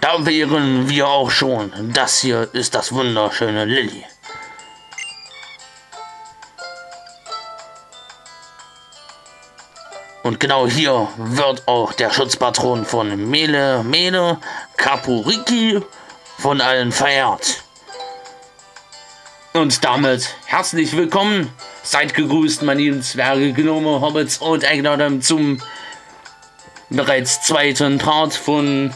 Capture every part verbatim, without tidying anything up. Da wären wir auch schon. Das hier ist das wunderschöne Lilly. Und genau hier wird auch der Schutzpatron von Mele-Mele, Kapu-Riki, von allen verehrt. Und damit herzlich willkommen. Seid gegrüßt, meine lieben Zwerge, Gnome, Hobbits und Egnadem zum bereits zweiten Part von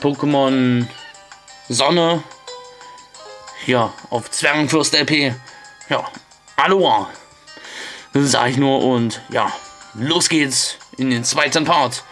Pokémon Sonne. Ja, auf Zwergenfürst-L P. Ja, Aloha. Das sage ich nur und ja, los geht's in den zweiten Part.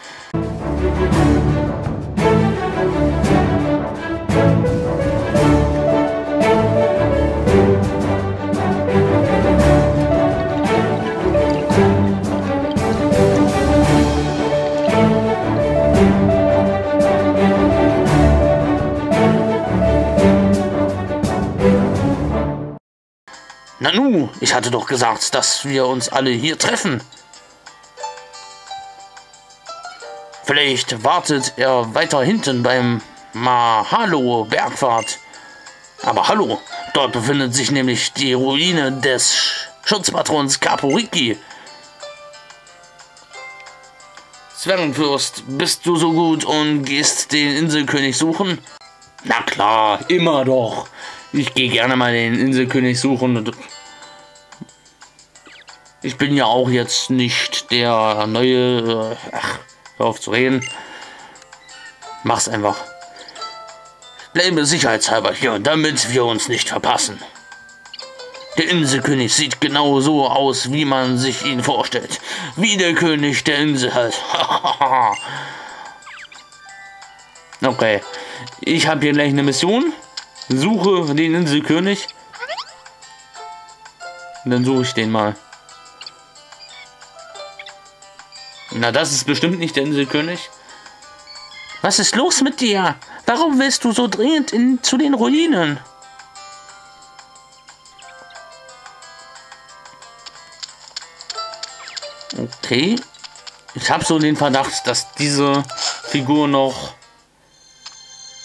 Nanu, ich hatte doch gesagt, dass wir uns alle hier treffen. Vielleicht wartet er weiter hinten beim Mahalo-Bergfahrt. Aber hallo, dort befindet sich nämlich die Ruine des Schutzpatrons Kapu-Riki. Zwergenfürst, bist du so gut und gehst den Inselkönig suchen? Na klar, immer doch. Ich gehe gerne mal den Inselkönig suchen. Ich bin ja auch jetzt nicht der neue... Ach, hör auf zu reden. Mach's einfach. Bleibe sicherheitshalber hier, damit wir uns nicht verpassen. Der Inselkönig sieht genau so aus, wie man sich ihn vorstellt. Wie der König der Insel halt. Okay. Ich habe hier gleich eine Mission. Suche den Inselkönig. Und dann suche ich den mal. Na, das ist bestimmt nicht der Inselkönig. Was ist los mit dir? Warum willst du so dringend in, zu den Ruinen? Okay. Ich habe so den Verdacht, dass diese Figur noch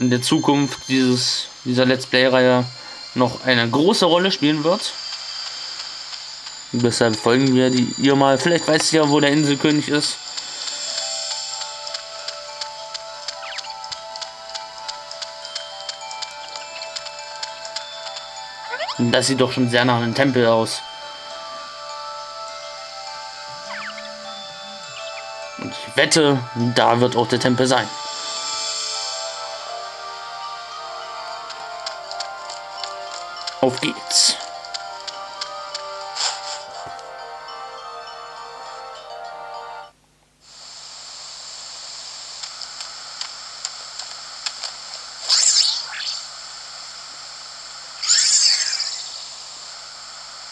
in der Zukunft dieses... dieser Let's Play-Reihe noch eine große Rolle spielen wird. Deshalb folgen wir die ihr mal. Vielleicht weißt du ja, wo der Inselkönig ist. Und das sieht doch schon sehr nach einem Tempel aus. Und ich wette, da wird auch der Tempel sein. Auf geht's.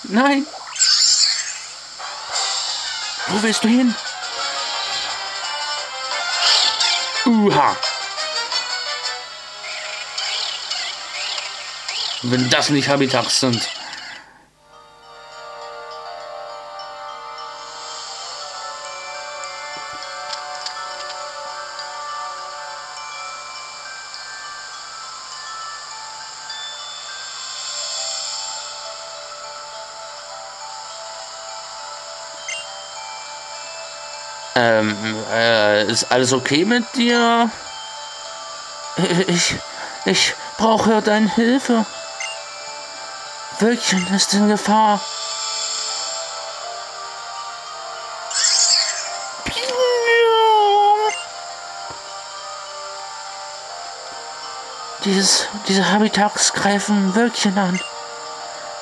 Nein. Wo willst du hin? Uha. Wenn das nicht Habitats sind. Ähm, äh, ist alles okay mit dir? Ich, ich brauche deine Hilfe. Wölkchen ist in Gefahr. Dieses, diese Habitats greifen Wölkchen an.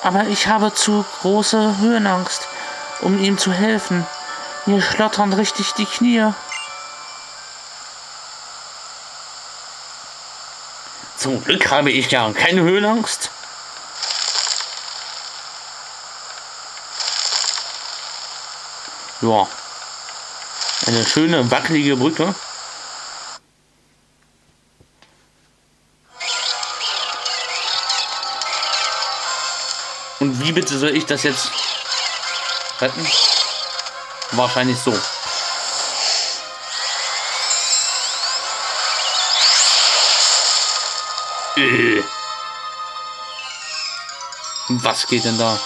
Aber ich habe zu große Höhenangst, um ihm zu helfen. Mir schlottern richtig die Knie. Zum Glück habe ich ja keine Höhenangst. Ja, eine schöne, wackelige Brücke. Und wie bitte soll ich das jetzt retten? Wahrscheinlich so. Äh. Was geht denn da?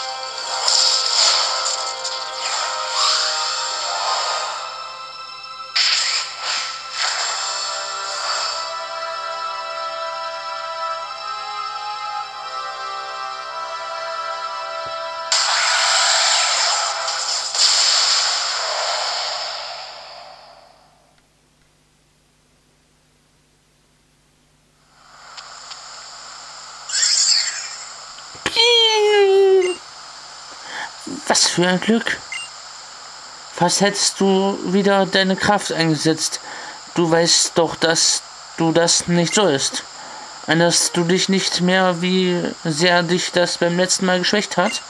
Was für ein Glück! Was hättest du wieder deine Kraft eingesetzt? Du weißt doch, dass du das nicht sollst. Erinnerst du dich nicht mehr, wie sehr dich das beim letzten Mal geschwächt hat?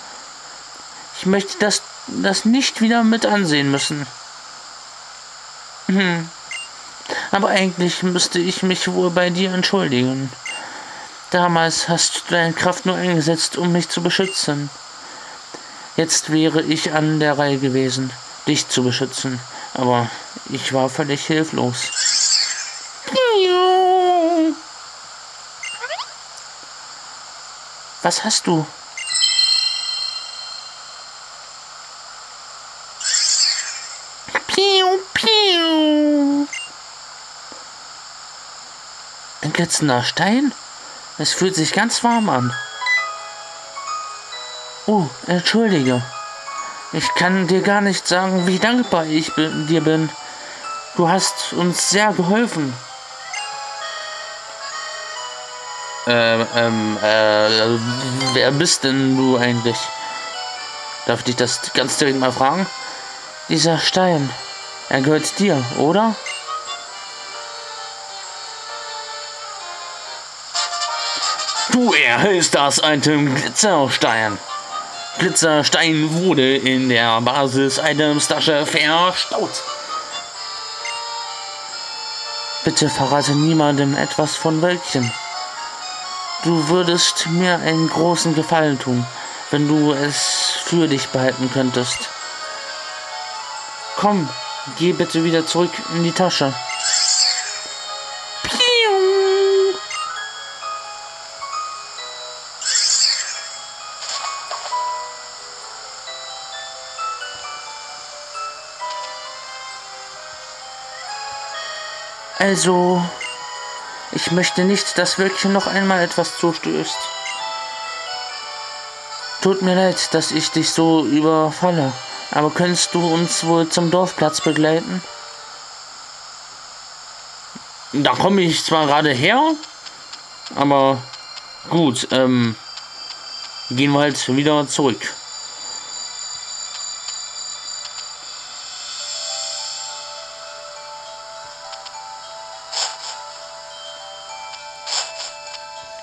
Ich möchte das, das nicht wieder mit ansehen müssen. Hm. Aber eigentlich müsste ich mich wohl bei dir entschuldigen. Damals hast du deine Kraft nur eingesetzt, um mich zu beschützen. Jetzt wäre ich an der Reihe gewesen, dich zu beschützen, aber ich war völlig hilflos. Was hast du? Piu, piu. Ein glitzernder Stein? Es fühlt sich ganz warm an. Oh, entschuldige. Ich kann dir gar nicht sagen, wie dankbar ich bin, dir bin. Du hast uns sehr geholfen. Ähm, ähm, äh, wer bist denn du eigentlich? Darf ich dich das ganz direkt mal fragen? Dieser Stein, er gehört dir, oder? Du erhältst das Item Glitzerstein. Blitzerstein wurde in der Basis-Items-Tasche verstaut. Bitte verrate niemandem etwas von Wölkchen. Du würdest mir einen großen Gefallen tun, wenn du es für dich behalten könntest. Komm, geh bitte wieder zurück in die Tasche. Also, ich möchte nicht, dass Wölkchen noch einmal etwas zustößt. Tut mir leid, dass ich dich so überfalle, aber könntest du uns wohl zum Dorfplatz begleiten? Da komme ich zwar gerade her, aber gut, ähm, gehen wir halt wieder zurück.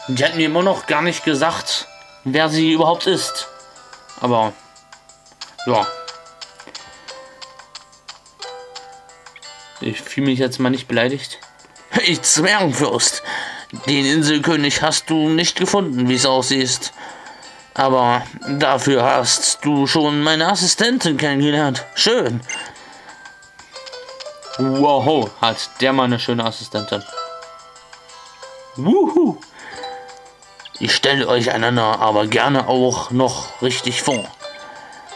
Die hat mir immer noch gar nicht gesagt, wer sie überhaupt ist. Aber, ja. Ich fühle mich jetzt mal nicht beleidigt. Hey, Zwergenfürst! Den Inselkönig hast du nicht gefunden, wie es aussieht. Aber dafür hast du schon meine Assistentin kennengelernt. Schön! Wow, hat der mal eine schöne Assistentin. Wuhu! Ich stelle euch einander aber gerne auch noch richtig vor.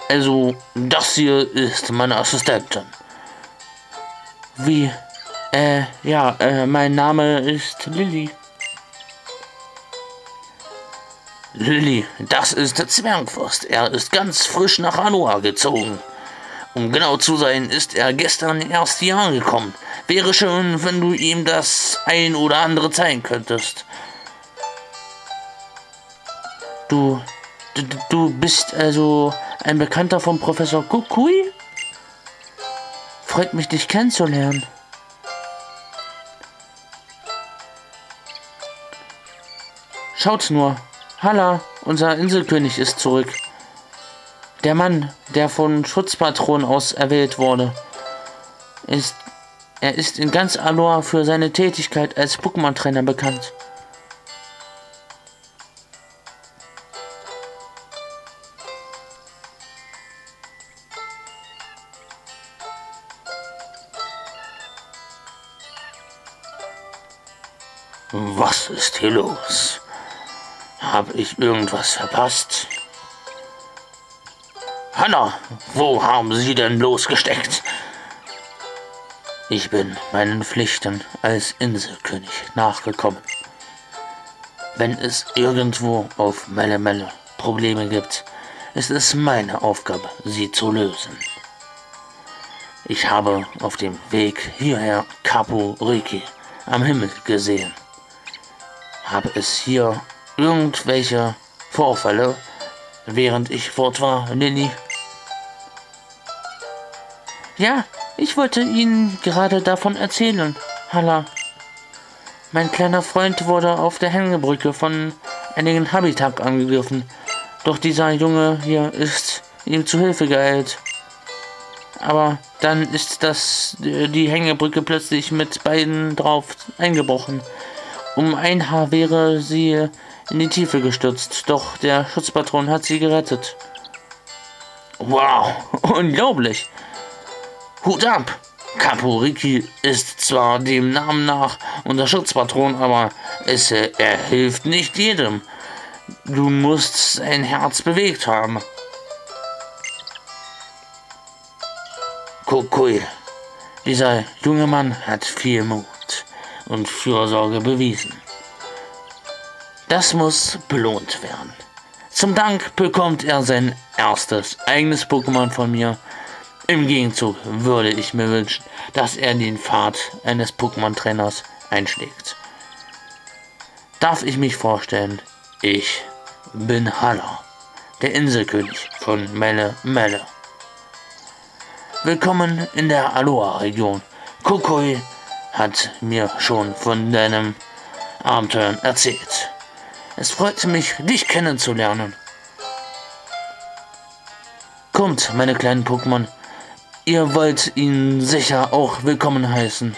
Also, das hier ist meine Assistentin. Wie? Äh, ja, äh, mein Name ist Lilly. Lilly, das ist der Zwergfürst. Er ist ganz frisch nach Alola gezogen. Um genau zu sein, ist er gestern erst hier angekommen. Wäre schön, wenn du ihm das ein oder andere zeigen könntest. Du, du, du bist also ein Bekannter von Professor Kukui? Freut mich, dich kennenzulernen. Schaut nur, Hala, unser Inselkönig ist zurück. Der Mann, der von Schutzpatronen aus erwählt wurde, ist, er ist in ganz Alola für seine Tätigkeit als Pokémon-Trainer bekannt. Was ist hier los? Habe ich irgendwas verpasst? Hanna, wo haben Sie denn losgesteckt? Ich bin meinen Pflichten als Inselkönig nachgekommen. Wenn es irgendwo auf Mele-Mele Probleme gibt, ist es meine Aufgabe, sie zu lösen. Ich habe auf dem Weg hierher Kapu-Riki am Himmel gesehen. Habe es hier irgendwelche Vorfälle, während ich fort war, Lilly? Ja, ich wollte Ihnen gerade davon erzählen, Hala. Mein kleiner Freund wurde auf der Hängebrücke von einigen Habitat angegriffen, doch dieser Junge hier ist ihm zu Hilfe geeilt. Aber dann ist das die Hängebrücke plötzlich mit beiden drauf eingebrochen. Um ein Haar wäre sie in die Tiefe gestürzt, doch der Schutzpatron hat sie gerettet. Wow, unglaublich! Hut ab! Kapu-Riki ist zwar dem Namen nach unser Schutzpatron, aber es, er hilft nicht jedem. Du musst sein Herz bewegt haben. Kukui, dieser junge Mann hat viel Mut und Fürsorge bewiesen. Das muss belohnt werden. Zum Dank bekommt er sein erstes eigenes Pokémon von mir. Im Gegenzug würde ich mir wünschen, dass er den Pfad eines Pokémon-Trainers einschlägt. Darf ich mich vorstellen? Ich bin Hala, der Inselkönig von Mele-Mele. Willkommen in der Alola-Region. Kukui hat mir schon von deinem Abenteuern erzählt. Es freut mich, dich kennenzulernen. Kommt, meine kleinen Pokémon. Ihr wollt ihn sicher auch willkommen heißen.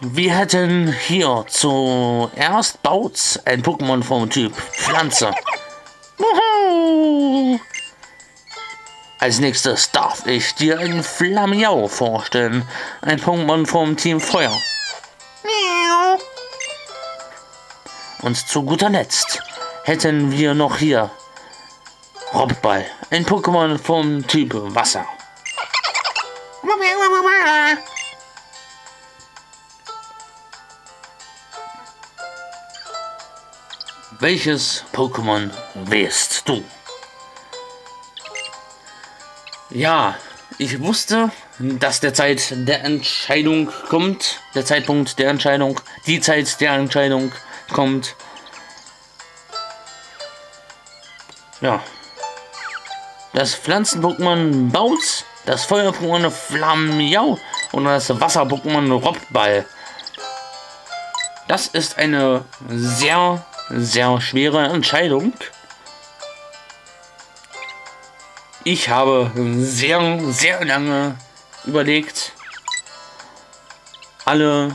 Wir hätten hier zuerst Bautz, ein Pokémon vom Typ Pflanze. Wuhu! Als nächstes darf ich dir einen Flamiau vorstellen, ein Pokémon vom Team Feuer. Miau. Und zu guter Letzt hätten wir noch hier Robball, ein Pokémon vom Typ Wasser. Welches Pokémon wärst du? Ja, ich wusste, dass der Zeit der Entscheidung kommt. Der Zeitpunkt der Entscheidung. Die Zeit der Entscheidung kommt. Ja. Das Pflanzen-Pokémon Bautz, das Feuer-Pokémon Flammejau und das Wasser-Pokémon Robball. Das ist eine sehr... sehr schwere Entscheidung. Ich habe sehr, sehr lange überlegt, alle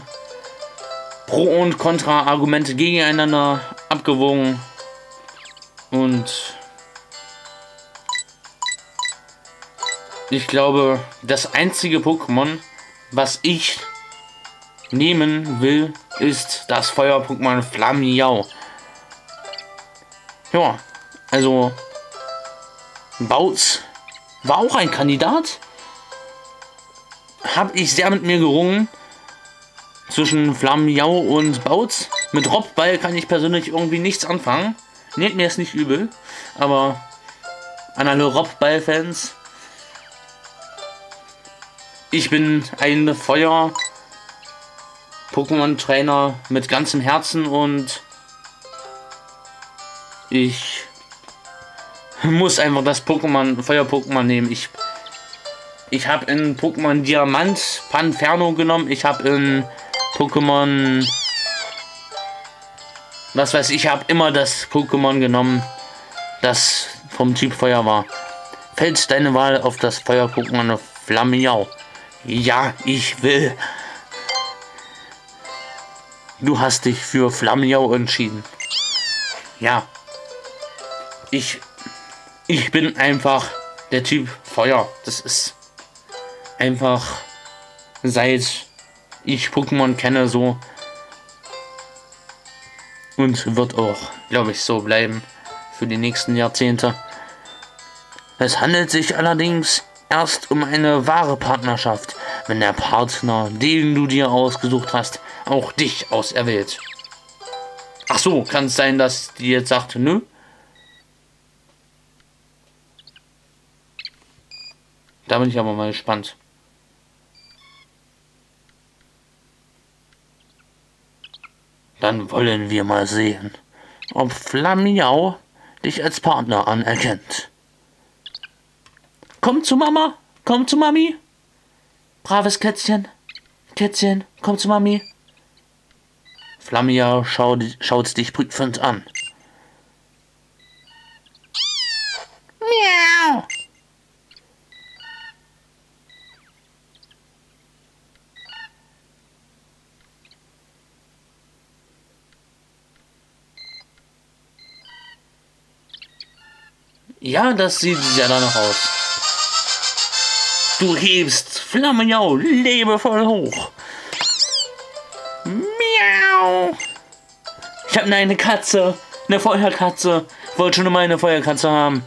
Pro- und Kontra-Argumente gegeneinander abgewogen und ich glaube, das einzige Pokémon, was ich nehmen will, ist das Feuer-Pokémon Flammejau. Ja, also Bautz war auch ein Kandidat. Habe ich sehr mit mir gerungen zwischen Flammejau und Bautz. Mit Robball kann ich persönlich irgendwie nichts anfangen. Nehmt mir es nicht übel, aber an alle Robball-Fans, ich bin ein Feuer-Pokémon-Trainer mit ganzem Herzen und ich muss einfach das Pokémon, Feuer-Pokémon nehmen. Ich, ich habe in Pokémon Diamant Panferno genommen. Ich habe in Pokémon... Was weiß ich, ich habe immer das Pokémon genommen, das vom Typ Feuer war. Fällt deine Wahl auf das Feuer-Pokémon Flammejau? Ja, ich will. Du hast dich für Flammejau entschieden. Ja, ich, ich bin einfach der Typ Feuer. Das ist einfach, seit ich Pokémon kenne, so. Und wird auch, glaube ich, so bleiben für die nächsten Jahrzehnte. Es handelt sich allerdings erst um eine wahre Partnerschaft, wenn der Partner, den du dir ausgesucht hast, auch dich auserwählt. Ach so, kann es sein, dass die jetzt sagt, nö? Da bin ich aber mal gespannt. Dann wollen wir mal sehen, ob Flamiau dich als Partner anerkennt. Komm zu Mama, komm zu Mami. Braves Kätzchen, Kätzchen, komm zu Mami. Flamiau schaut, schaut dich prüfend an. Miau. Ja, das sieht ja danach aus. Du hebst Flammejau lebevoll hoch. Miau. Ich habe eine Katze, eine Feuerkatze. Wollte schon immer eine Feuerkatze haben.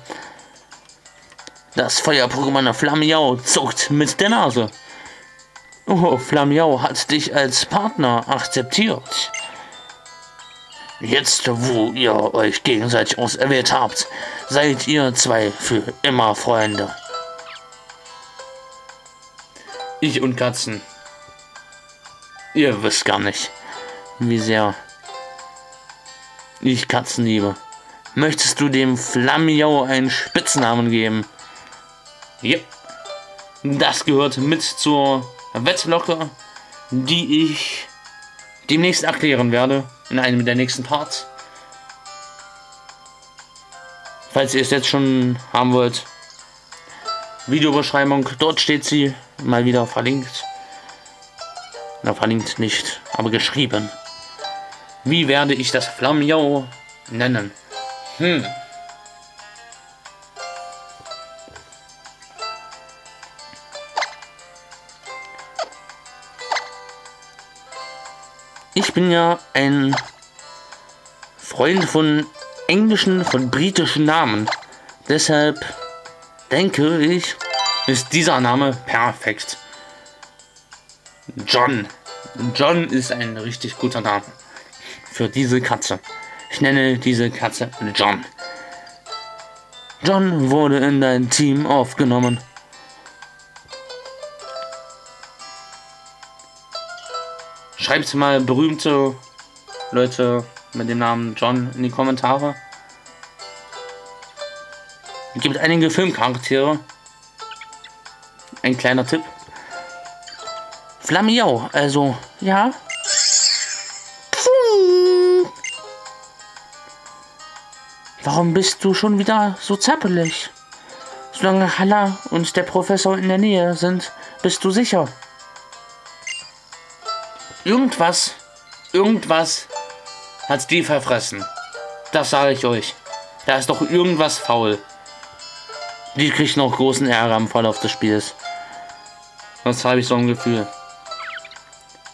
Das Feuer-Pokémon Flammejau zuckt mit der Nase. Oh, Flammejau hat dich als Partner akzeptiert. Jetzt, wo ihr euch gegenseitig auserwählt habt, seid ihr zwei für immer Freunde. Ich und Katzen. Ihr wisst gar nicht, wie sehr ich Katzen liebe. Möchtest du dem Flamiau einen Spitznamen geben? Ja. Das gehört mit zur Wedlocke, die ich demnächst erklären werde. In einem der nächsten Parts. Falls ihr es jetzt schon haben wollt. Videobeschreibung. Dort steht sie. Mal wieder verlinkt. Na, verlinkt nicht. Aber geschrieben. Wie werde ich das Flamiau nennen? Hm. Ich bin ja ein Freund von englischen, von britischen Namen. Deshalb denke ich, ist dieser Name perfekt. John. John ist ein richtig guter Name für diese Katze. Ich nenne diese Katze John. John wurde in dein Team aufgenommen. Schreibt mal berühmte Leute mit dem Namen John in die Kommentare. Es gibt einige Filmcharaktere. Ein kleiner Tipp. Flamiau, also, ja. Warum bist du schon wieder so zappelig? Solange Hala und der Professor in der Nähe sind, bist du sicher. Irgendwas, irgendwas hat die verfressen. Das sage ich euch. Da ist doch irgendwas faul. Die kriegt noch großen Ärger im Verlauf des Spiels. Das habe ich so ein Gefühl.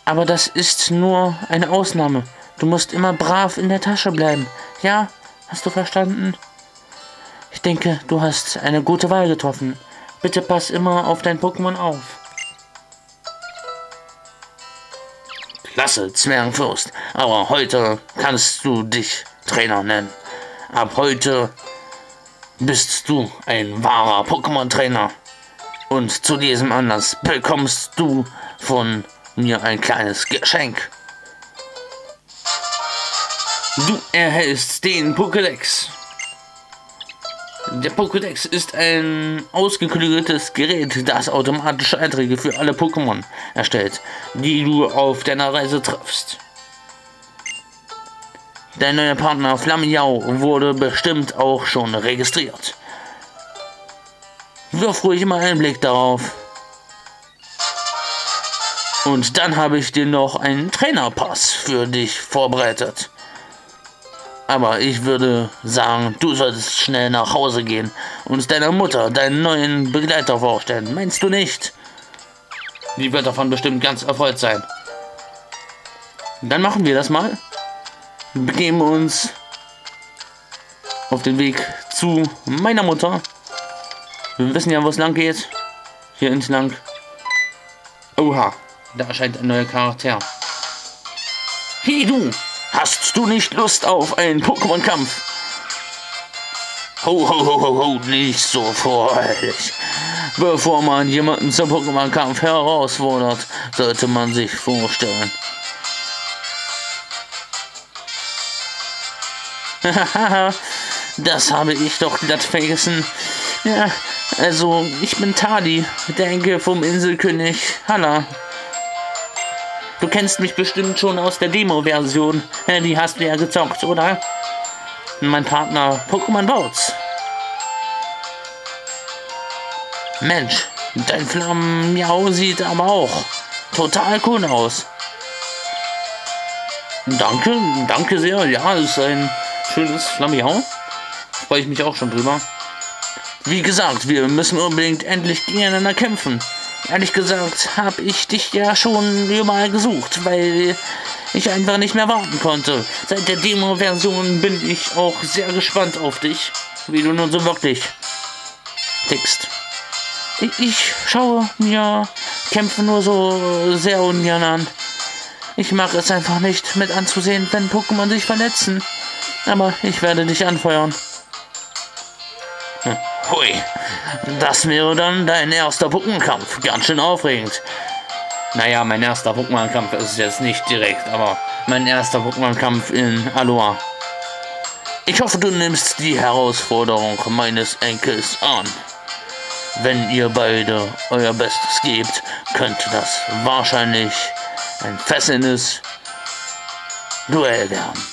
Aber das ist nur eine Ausnahme. Du musst immer brav in der Tasche bleiben. Ja, hast du verstanden? Ich denke, du hast eine gute Wahl getroffen. Bitte pass immer auf dein Pokémon auf. Klasse, Zwergenfürst, aber heute kannst du dich Trainer nennen. Ab heute bist du ein wahrer Pokémon-Trainer. Und zu diesem Anlass bekommst du von mir ein kleines Geschenk. Du erhältst den Pokédex. Der Pokédex ist ein ausgeklügeltes Gerät, das automatische Einträge für alle Pokémon erstellt, die du auf deiner Reise triffst. Dein neuer Partner Flamiau wurde bestimmt auch schon registriert. Wirf ruhig mal einen Blick darauf. Und dann habe ich dir noch einen Trainerpass für dich vorbereitet. Aber ich würde sagen, du solltest schnell nach Hause gehen und deiner Mutter deinen neuen Begleiter vorstellen. Meinst du nicht? Die wird davon bestimmt ganz erfreut sein. Dann machen wir das mal. Begeben uns auf den Weg zu meiner Mutter. Wir wissen ja, wo es lang geht. Hier entlang. Oha, da erscheint ein neuer Charakter. Hey du, hast du nicht Lust auf einen Pokémon-Kampf? Ho, ho, ho, ho, ho, nicht so freudig. Bevor man jemanden zum Pokémon-Kampf herausfordert, sollte man sich vorstellen. Hahaha, das habe ich doch glatt vergessen. Ja, also, ich bin Tali, der Enkel vom Inselkönig Hala. Du kennst mich bestimmt schon aus der Demo-Version. Die hast du ja gezockt, oder? Mein Partner Pokémon Bots. Mensch, dein Flamiau sieht aber auch total cool aus. Danke, danke sehr. Ja, ist ein schönes Flammejau. Freue ich mich auch schon drüber. Wie gesagt, wir müssen unbedingt endlich gegeneinander kämpfen. Ehrlich gesagt, habe ich dich ja schon überall gesucht, weil ich einfach nicht mehr warten konnte. Seit der Demo-Version bin ich auch sehr gespannt auf dich, wie du nun so wirklich tickst. Ich schaue mir Kämpfe nur so sehr ungern an. Ich mag es einfach nicht mit anzusehen, wenn Pokémon sich verletzen. Aber ich werde dich anfeuern. Hm. Hui, das wäre dann dein erster Pokémon-Kampf. Ganz schön aufregend. Naja, mein erster Pokémon-Kampf ist jetzt nicht direkt, aber mein erster Pokémon-Kampf in Alola. Ich hoffe, du nimmst die Herausforderung meines Enkels an. Wenn ihr beide euer Bestes gebt, könnte das wahrscheinlich ein fesselndes Duell werden.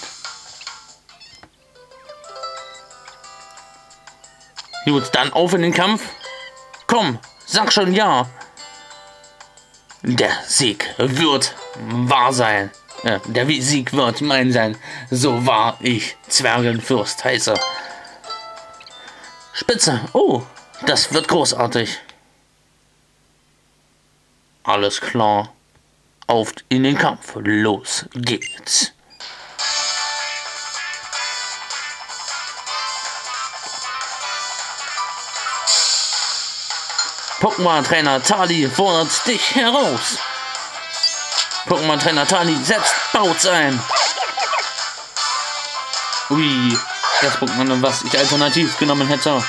Gut, dann auf in den Kampf. Komm, sag schon ja. Der Sieg wird wahr sein. Äh, der Sieg wird mein sein. So wahr ich Zwergenfürst heiße. Spitze. Oh, das wird großartig. Alles klar. Auf in den Kampf. Los geht's. Pokémon-Trainer Tali fordert dich heraus. Pokémon-Trainer Tali setzt Bautz ein. Ui, das Pokémon, was ich alternativ genommen hätte.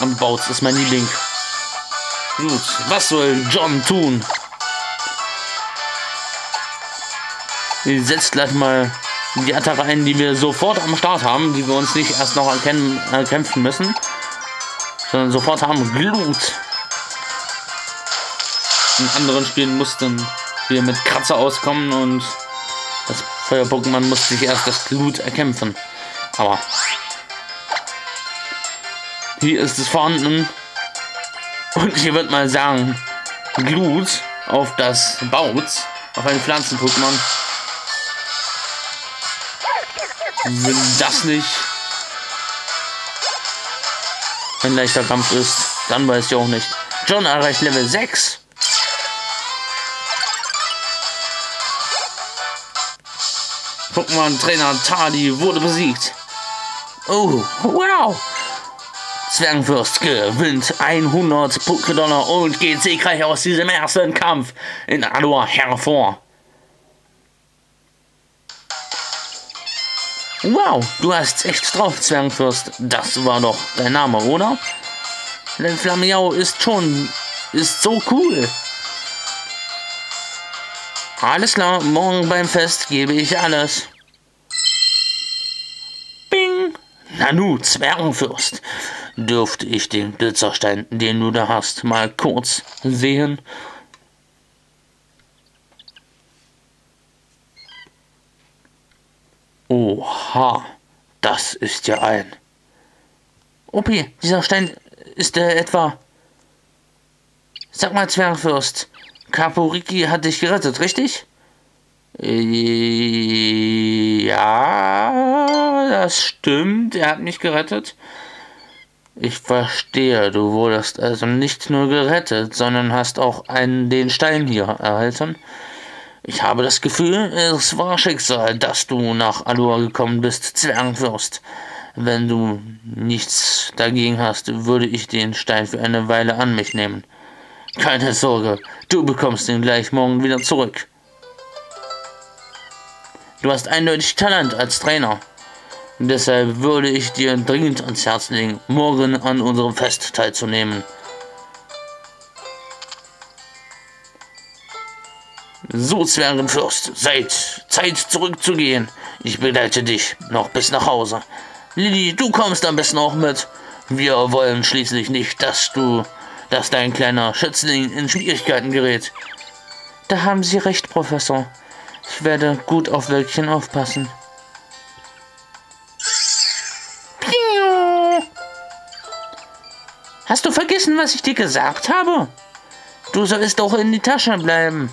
Und Bautz ist mein Liebling. Gut, was soll John tun? Sie setzt gleich mal die Attacke ein, die wir sofort am Start haben, die wir uns nicht erst noch erkennen, erkämpfen müssen. Sondern sofort haben Glut. In anderen Spielen mussten wir mit Kratzer auskommen und das Feuer-Pokémon musste sich erst das Glut erkämpfen. Aber hier ist es vorhanden. Und ich würde mal sagen, Glut auf das Bautz, auf ein Pflanzen-Pokémon. Wenn das nicht ein leichter Kampf ist, dann weiß ich auch nicht. John erreicht Level sechs. Pokémon-Trainer Tali wurde besiegt. Oh, wow! Zwergenfürst gewinnt hundert Pokédollar und geht siegreich aus diesem ersten Kampf in Alola hervor. Wow, du hast echt drauf, Zwergenfürst. Das war doch dein Name, oder? Denn Flamiau ist schon... ist so cool. Alles klar, morgen beim Fest gebe ich alles. Bing! Nanu, Zwergenfürst. Dürfte ich den Blitzerstein, den du da hast, mal kurz sehen? Oha, das ist ja ein... Opi, dieser Stein ist äh, etwa... Sag mal, Zwergenfürst, Kapu-Riki hat dich gerettet, richtig? Ja, das stimmt. Er hat mich gerettet. Ich verstehe, du wurdest also nicht nur gerettet, sondern hast auch einen, den Stein hier erhalten. Ich habe das Gefühl, es war Schicksal, dass du nach Alola gekommen bist, Zwergenfürst. Wenn du nichts dagegen hast, würde ich den Stein für eine Weile an mich nehmen. Keine Sorge, du bekommst ihn gleich morgen wieder zurück. Du hast eindeutig Talent als Trainer. Deshalb würde ich dir dringend ans Herz legen, morgen an unserem Fest teilzunehmen. So, Zwergenfürst, seid Zeit zurückzugehen. Ich begleite dich noch bis nach Hause. Lilly, du kommst am besten auch mit. Wir wollen schließlich nicht, dass du, dass dein kleiner Schützling in Schwierigkeiten gerät. Da haben Sie recht, Professor. Ich werde gut auf Wölkchen aufpassen. Hast du vergessen, was ich dir gesagt habe? Du sollst doch in die Tasche bleiben.